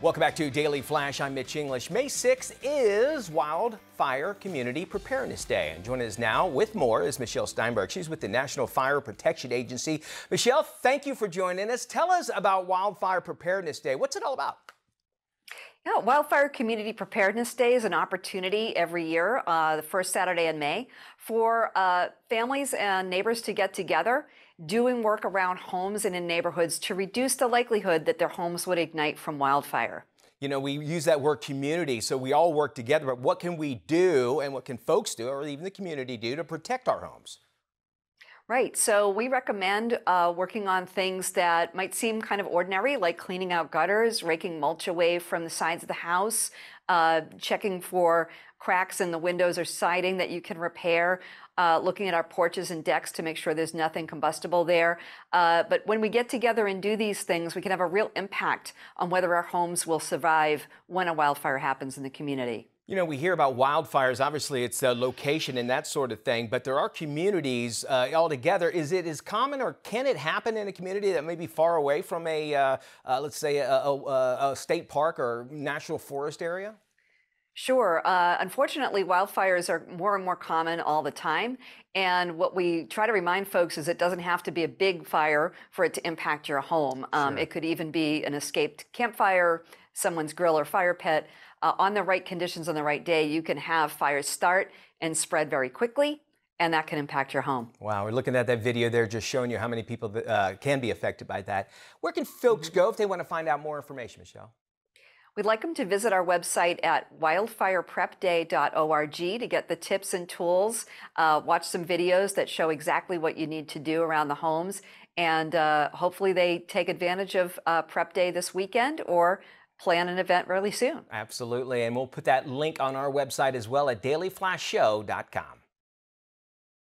Welcome back to Daily Flash. I'm Mitch English. May 6th is Wildfire Community Preparedness Day. And joining us now with more is Michelle Steinberg. She's with the National Fire Protection Agency. Michelle, thank you for joining us. Tell us about Wildfire Preparedness Day. What's it all about? Yeah, Wildfire Community Preparedness Day is an opportunity every year, the first Saturday in May, for families and neighbors to get together doing work around homes and in neighborhoods to reduce the likelihood that their homes would ignite from wildfire. You know, we use that word community, so we all work together, but what can we do and what can folks do, or even the community do, to protect our homes? Right, so we recommend working on things that might seem kind of ordinary, like cleaning out gutters, raking mulch away from the sides of the house, checking for cracks in the windows or siding that you can repair, looking at our porches and decks to make sure there's nothing combustible there. But when we get together and do these things, we can have a real impact on whether our homes will survive when a wildfire happens in the community. You know, we hear about wildfires, obviously it's the location and that sort of thing, but there are communities all together. Is it as common, or can it happen in a community that may be far away from a, let's say, a state park or national forest area? Sure. Unfortunately, wildfires are more and more common all the time. And what we try to remind folks is it doesn't have to be a big fire for it to impact your home. Sure. It could even be an escaped campfire, someone's grill or fire pit. On the right conditions on the right day, you can have fires start and spread very quickly, and that can impact your home. Wow, we're looking at that video there just showing you how many people can be affected by that. Where can folks go if they want to find out more information, Michelle? We'd like them to visit our website at wildfireprepday.org to get the tips and tools, watch some videos that show exactly what you need to do around the homes, and hopefully they take advantage of Prep Day this weekend or plan an event really soon. Absolutely, and we'll put that link on our website as well at dailyflashshow.com.